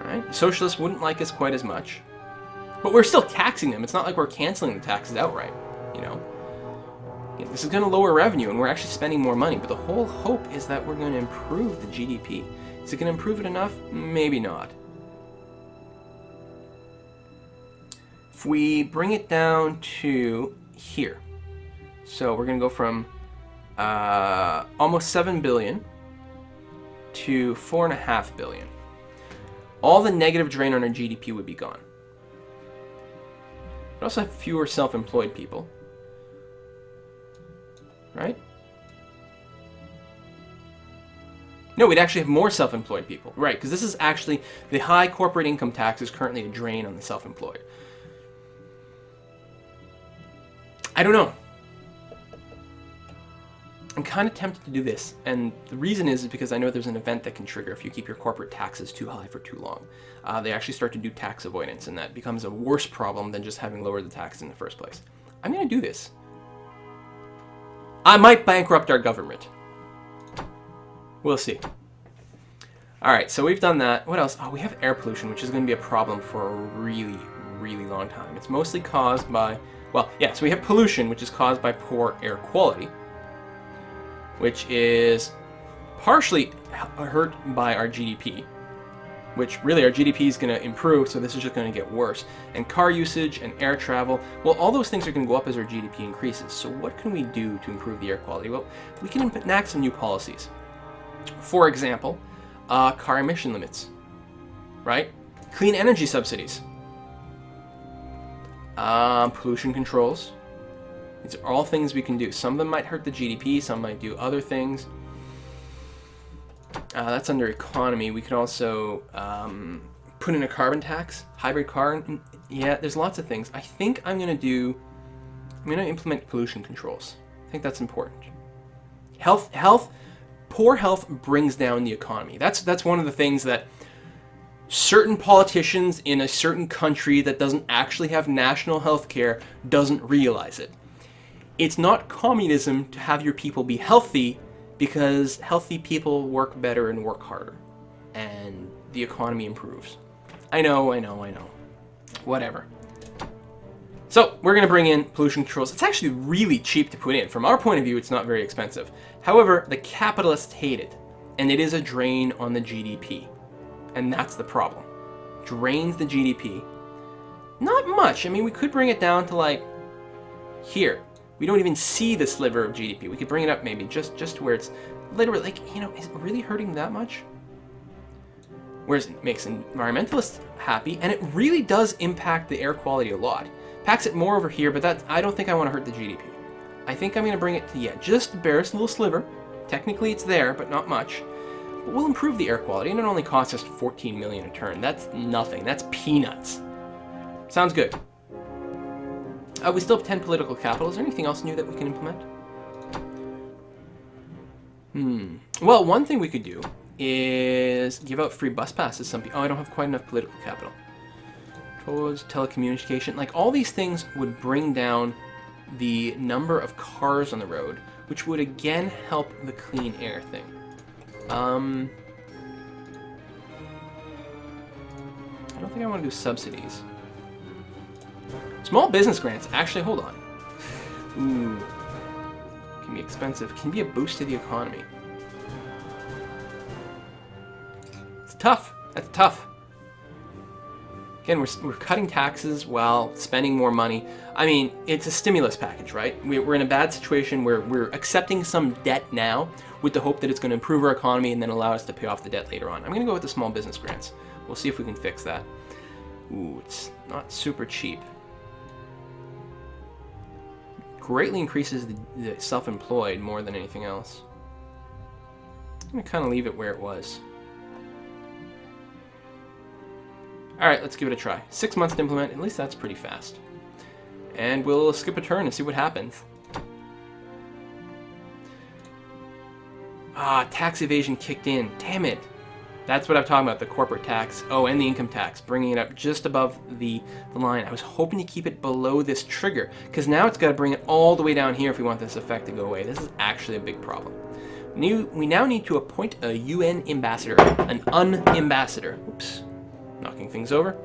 Alright, socialists wouldn't like us quite as much. But we're still taxing them. It's not like we're canceling the taxes outright, you know. This is going to lower revenue, and we're actually spending more money. But the whole hope is that we're going to improve the GDP. Is it going to improve it enough? Maybe not. If we bring it down to here. So we're going to go from almost 7 billion to 4.5 billion. All the negative drain on our GDP would be gone. We also have fewer self-employed people. Right? No, we'd actually have more self-employed people. Right, because this is actually, the high corporate income tax is currently a drain on the self-employed. I don't know. I'm kind of tempted to do this, and the reason is because I know there's an event that can trigger if you keep your corporate taxes too high for too long. They actually start to do tax avoidance, and that becomes a worse problem than just having lowered the tax in the first place. I'm going to do this. I might bankrupt our government. We'll see. All right, so we've done that. What else? Oh, we have air pollution, which is going to be a problem for a really, really long time. It's mostly caused by, well, yeah, so we have pollution, which is caused by poor air quality, which is partially hurt by our GDP, which really our GDP is going to improve, so this is just going to get worse. And car usage and air travel, well, all those things are going to go up as our GDP increases. So what can we do to improve the air quality? Well, we can enact some new policies. For example, car emission limits, right? Clean energy subsidies, pollution controls. These are all things we can do. Some of them might hurt the GDP, some might do other things. That's under economy. We could also put in a carbon tax, hybrid car. Yeah, there's lots of things. I think I'm going to implement pollution controls. I think that's important. Poor health brings down the economy. That's one of the things that certain politicians in a certain country that doesn't actually have national health care doesn't realize it. It's not communism to have your people be healthy, because healthy people work better and work harder, and the economy improves. I know. Whatever. So we're going to bring in pollution controls. It's actually really cheap to put in. From our point of view, it's not very expensive. However, the capitalists hate it, and it is a drain on the GDP. And that's the problem. Drains the GDP. Not much. I mean, we could bring it down to like here. We don't even see the sliver of GDP. We could bring it up maybe just to where it's literally like, you know, is it really hurting that much? Whereas it makes environmentalists happy, and it really does impact the air quality a lot. Packs it more over here, but that I don't think I want to hurt the GDP. I think I'm going to bring it to, yeah, just the barest little sliver. Technically it's there, but not much. But we'll improve the air quality, and it only costs us 14 million a turn. That's nothing. That's peanuts. Sounds good. We still have 10 political capital. Is there anything else new that we can implement? Well, one thing we could do is give out free bus passes. Some people, oh, I don't have quite enough political capital. Towards telecommunication. Like, all these things would bring down the number of cars on the road, which would again help the clean air thing. I don't think I want to do subsidies. Small business grants, actually, hold on. Ooh, can be expensive. Can be a boost to the economy. It's tough. That's tough. Again, we're cutting taxes while spending more money. I mean, it's a stimulus package, right? We're in a bad situation where we're accepting some debt now with the hope that it's going to improve our economy and then allow us to pay off the debt later on. I'm going to go with the small business grants. We'll see if we can fix that. Ooh, it's not super cheap. Greatly increases the self-employed more than anything else. I'm going to kind of leave it where it was. Alright, let's give it a try. 6 months to implement, at least that's pretty fast. And we'll skip a turn and see what happens. Ah, tax evasion kicked in. Damn it! That's what I'm talking about, the corporate tax. Oh, and the income tax, bringing it up just above the line. I was hoping to keep it below this trigger, because now it's got to bring it all the way down here if we want this effect to go away. This is actually a big problem. We now need to appoint a UN ambassador, an un-ambassador. Oops. knocking things over.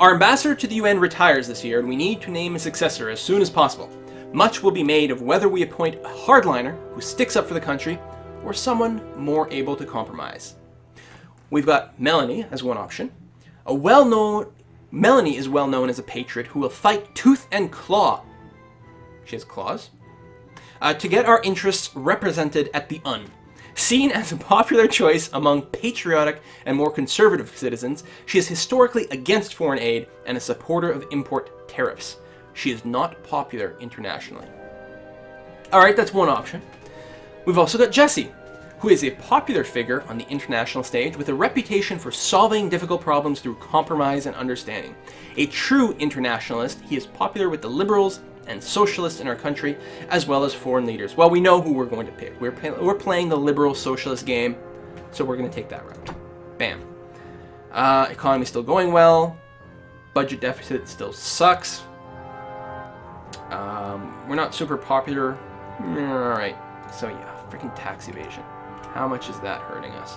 Our ambassador to the UN retires this year, and we need to name a successor as soon as possible. Much will be made of whether we appoint a hardliner who sticks up for the country, or someone more able to compromise. We've got Melanie as one option. Melanie is well known as a patriot who will fight tooth and claw. She has claws. To get our interests represented at the UN. Seen as a popular choice among patriotic and more conservative citizens, she is historically against foreign aid and a supporter of import tariffs. She is not popular internationally. Alright, that's one option. We've also got Jessie, who is a popular figure on the international stage with a reputation for solving difficult problems through compromise and understanding. A true internationalist, he is popular with the liberals and socialists in our country, as well as foreign leaders. Well, we know who we're going to pick. We're playing the liberal socialist game, so we're going to take that route. Bam. Economy's still going well. Budget deficit still sucks. We're not super popular. Alright, so yeah, freaking tax evasion. How much is that hurting us?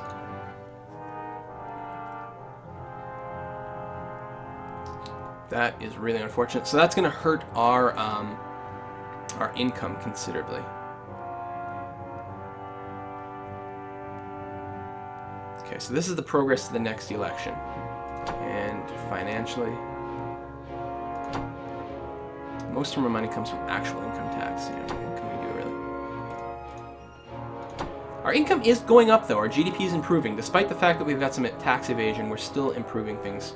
That is really unfortunate. So that's going to hurt our income considerably. Okay, so this is the progress to the next election. And financially, most of our money comes from actual income tax. You know, what can we do, really? Our income is going up, though. Our GDP is improving. Despite the fact that we've got some tax evasion, we're still improving things.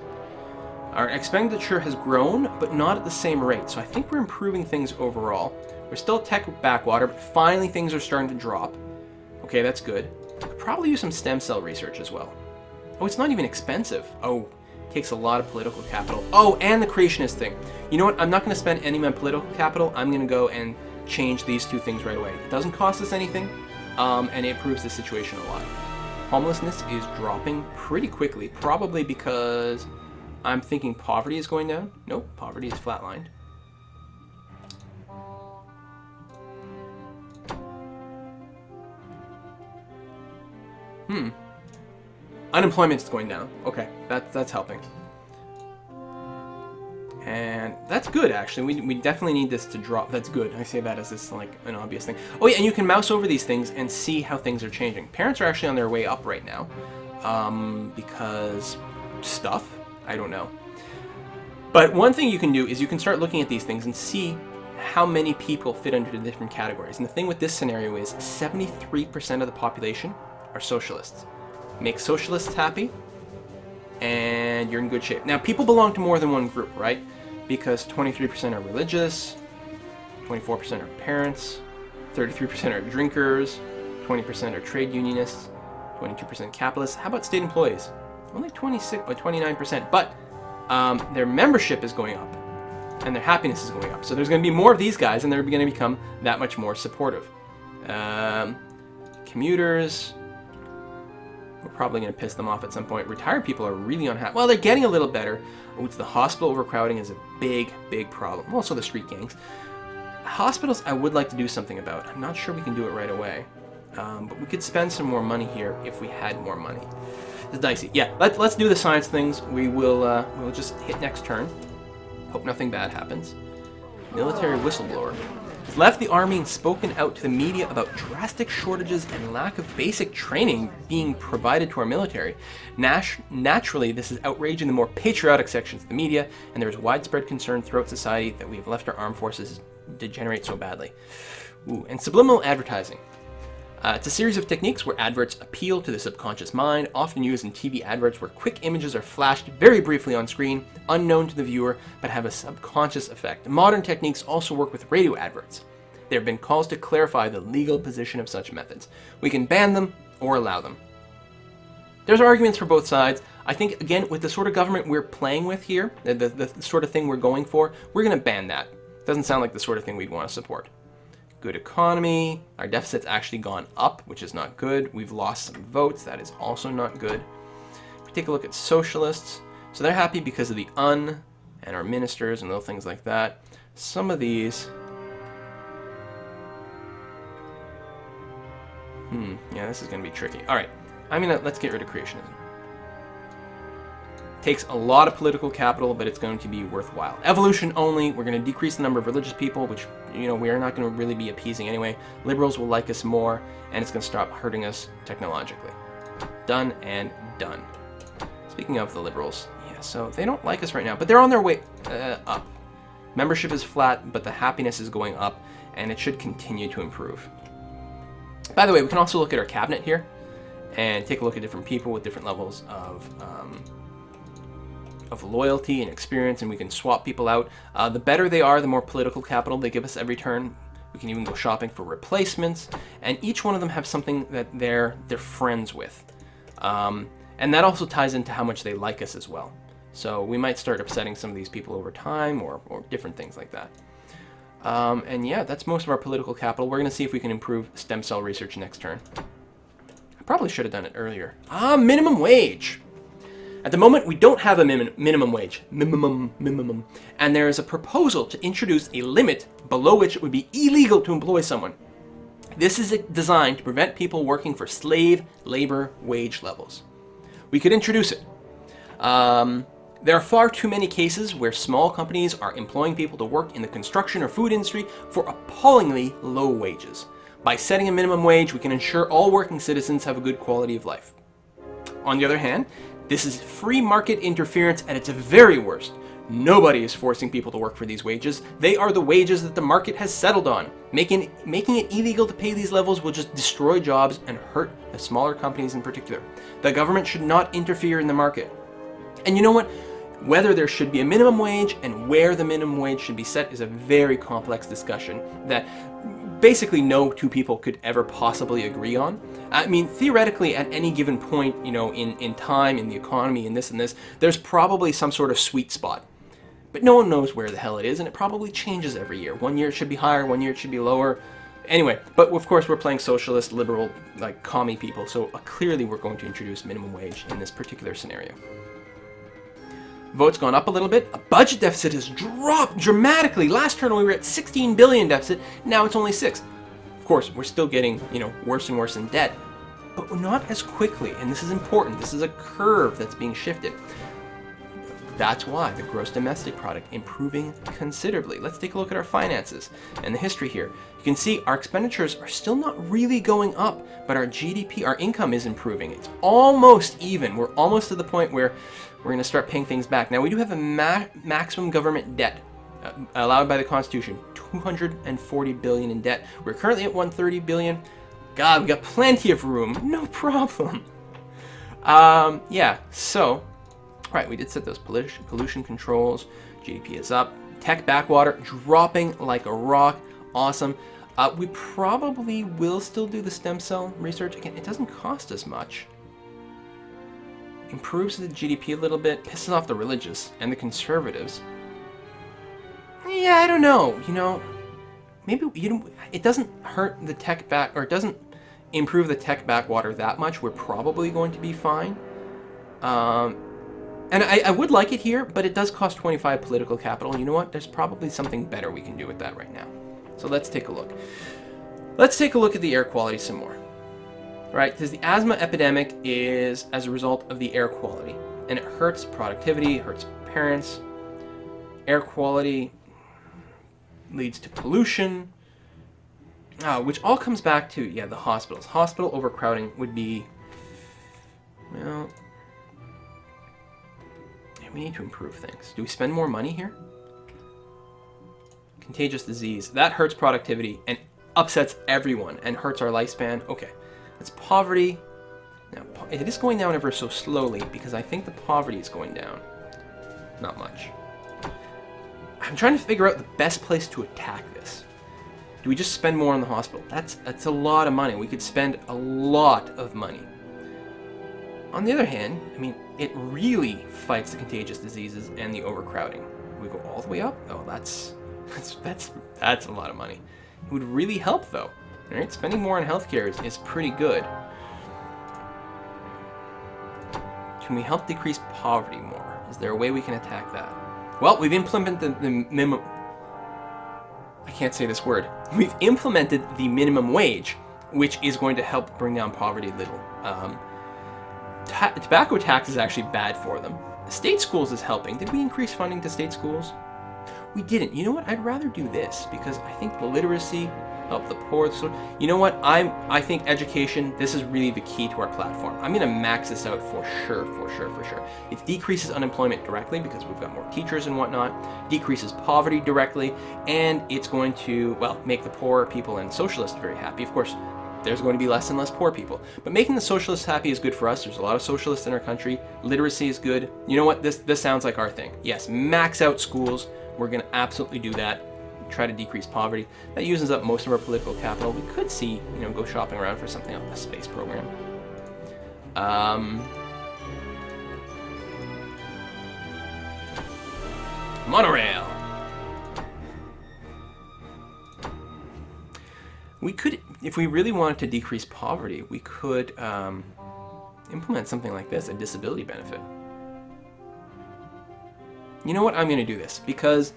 Our expenditure has grown, but not at the same rate, so I think we're improving things overall. We're still tech backwater, but finally things are starting to drop. Okay, that's good. Could probably use some stem cell research as well. Oh, it's not even expensive. Oh, it takes a lot of political capital. Oh, and the creationist thing. You know what? I'm not going to spend any of my political capital. I'm going to go and change these two things right away. It doesn't cost us anything, and it improves the situation a lot. Homelessness is dropping pretty quickly, probably because I'm thinking poverty is going down. Nope, poverty is flatlined. Unemployment is going down. Okay, that's helping. And that's good, actually. We definitely need this to drop. That's good. I say that as this like an obvious thing. Oh yeah, and you can mouse over these things and see how things are changing. Parents are actually on their way up right now because stuff. I don't know. But one thing you can do is you can start looking at these things and see how many people fit under the different categories. And the thing with this scenario is 73% of the population are socialists. Make socialists happy and you're in good shape. Now, people belong to more than one group, right? Because 23% are religious, 24% are parents, 33% are drinkers, 20% are trade unionists, 22% capitalists. How about state employees? Only 29%, but their membership is going up and their happiness is going up. So there's going to be more of these guys and they're going to become that much more supportive. Commuters, we're probably going to piss them off at some point. Retired people are really unhappy. Well, they're getting a little better. The hospital overcrowding is a big, big problem. Also the street gangs. Hospitals I would like to do something about. I'm not sure we can do it right away, but we could spend some more money here if we had more money. It's dicey. Yeah, let's do the science things. We will we'll just hit next turn. Hope nothing bad happens. Military whistleblower. He's left the army and spoken out to the media about drastic shortages and lack of basic training being provided to our military. Naturally, this is outraging the more patriotic sections of the media, and there is widespread concern throughout society that we have left our armed forces degenerate so badly. Ooh, and subliminal advertising. It's a series of techniques where adverts appeal to the subconscious mind, often used in TV adverts where quick images are flashed very briefly on screen, unknown to the viewer, but have a subconscious effect. Modern techniques also work with radio adverts. There have been calls to clarify the legal position of such methods. We can ban them or allow them. There's arguments for both sides. I think, again, with the sort of government we're playing with here, the sort of thing we're going for, we're going to ban that. Doesn't sound like the sort of thing we'd want to support. Good economy. Our deficit's actually gone up, which is not good. We've lost some votes. That is also not good. If we take a look at socialists. So they're happy because of the UN and our ministers and little things like that. Some of these. Yeah, this is going to be tricky. All right, let's get rid of creationism. Takes a lot of political capital, but it's going to be worthwhile. Evolution only. We're going to decrease the number of religious people, which, you know, we are not going to really be appeasing anyway. Liberals will like us more, and it's going to stop hurting us technologically. Done and done. Speaking of the liberals, yeah, so they don't like us right now, but they're on their way up. Membership is flat, but the happiness is going up, and it should continue to improve. By the way, we can also look at our cabinet here and take a look at different people with different levels of loyalty and experience, and we can swap people out. The better they are, the more political capital they give us every turn. We can even go shopping for replacements, and each one of them have something that they're friends with. And that also ties into how much they like us as well. So we might start upsetting some of these people over time, or different things like that. And yeah, that's most of our political capital. We're going to see if we can improve stem cell research next turn. I probably should have done it earlier. Ah, minimum wage! At the moment, we don't have a minimum wage. Minimum. And there is a proposal to introduce a limit below which it would be illegal to employ someone. This is designed to prevent people working for slave labor wage levels. We could introduce it. There are far too many cases where small companies are employing people to work in the construction or food industry for appallingly low wages. By setting a minimum wage, we can ensure all working citizens have a good quality of life. On the other hand, this is free market interference at its very worst. Nobody is forcing people to work for these wages. They are the wages that the market has settled on. Making it illegal to pay these levels will just destroy jobs and hurt the smaller companies in particular. The government should not interfere in the market. And you know what? Whether there should be a minimum wage and where the minimum wage should be set is a very complex discussion that basically no two people could ever possibly agree on. I mean, theoretically, at any given point, you know, in time, in the economy, in this and this, there's probably some sort of sweet spot. But no one knows where the hell it is, and it probably changes every year. One year it should be higher, one year it should be lower. Anyway, but of course we're playing socialist, liberal, like commie people, so clearly we're going to introduce minimum wage in this particular scenario. Votes gone up a little bit. A budget deficit has dropped dramatically. Last turn we were at $16 billion deficit. Now it's only 6. Of course, we're still getting, you know, worse and worse in debt, but not as quickly. And this is important. This is a curve that's being shifted. That's why the gross domestic product improving considerably. Let's take a look at our finances and the history here. You can see our expenditures are still not really going up, but our GDP, our income is improving. It's almost even. We're almost to the point where we're going to start paying things back. Now, we do have a maximum government debt allowed by the Constitution, $240 billion in debt. We're currently at $130 billion. God, we got plenty of room. No problem. Yeah, so... Right, we did set those pollution controls. GDP is up. Tech backwater dropping like a rock. Awesome. We probably will still do the stem cell research. Again, it doesn't cost us much. Improves the GDP a little bit. Pisses off the religious and the conservatives. Yeah, I don't know. You know, maybe you know, it doesn't hurt the tech back, or it doesn't improve the tech backwater that much. We're probably going to be fine. And I would like it here, but it does cost 25 political capital. You know what? There's probably something better we can do with that right now. So let's take a look. Let's take a look at the air quality some more. Right? Because the asthma epidemic is as a result of the air quality. And it hurts productivity, hurts parents. Air quality leads to pollution, which all comes back to, yeah, the hospitals. Hospital overcrowding would be, well... We need to improve things. Do we spend more money here? Contagious disease. That hurts productivity and upsets everyone and hurts our lifespan. Okay. That's poverty. Now, it is going down ever so slowly because I think the poverty is going down. Not much. I'm trying to figure out the best place to attack this. Do we just spend more on the hospital? That's a lot of money. We could spend a lot of money. On the other hand, I mean, it really fights the contagious diseases and the overcrowding. We go all the way up? Oh, that's a lot of money. It would really help though. All right, spending more on healthcare is pretty good. Can we help decrease poverty more? Is there a way we can attack that? Well, we've implemented the minimum. I can't say this word. We've implemented the minimum wage, which is going to help bring down poverty a little. Tobacco tax is actually bad for them. State schools is helping. Did we increase funding to state schools? We didn't. You know what? I'd rather do this because I think the literacy, help the poor. So you know what? I think education, this is really the key to our platform. I'm going to max this out for sure, for sure, for sure. It decreases unemployment directly because we've got more teachers and whatnot, decreases poverty directly, and it's going to, well, make the poor people and socialists very happy. Of course, there's going to be less and less poor people. But making the socialists happy is good for us. There's a lot of socialists in our country. Literacy is good. You know what? This sounds like our thing. Yes, max out schools. We're going to absolutely do that. Try to decrease poverty. That uses up most of our political capital. We could see, you know, go shopping around for something like a space program. Monorail. We could, if we really wanted to decrease poverty, we could implement something like this, a disability benefit. You know what? I'm going to do this because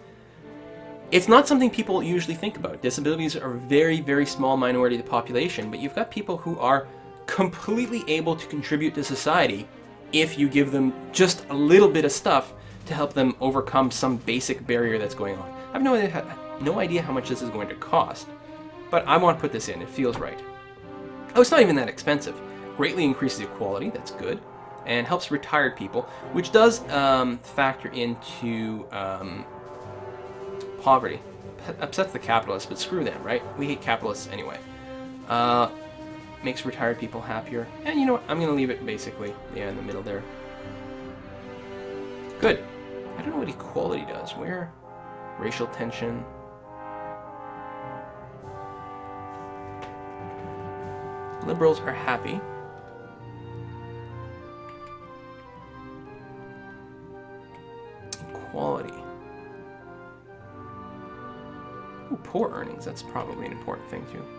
it's not something people usually think about. Disabilities are a very, very small minority of the population, but you've got people who are completely able to contribute to society if you give them just a little bit of stuff to help them overcome some basic barrier that's going on. I have no idea how much this is going to cost. But I want to put this in. It feels right. Oh, it's not even that expensive. Greatly increases equality. That's good. And helps retired people, which does factor into poverty. Upsets the capitalists, but screw them, right? We hate capitalists anyway. Makes retired people happier. And you know what? I'm going to leave it basically in the middle there. Good. I don't know what equality does. Where? Racial tension. Liberals are happy. Equality. Ooh, poor earnings. That's probably an important thing too.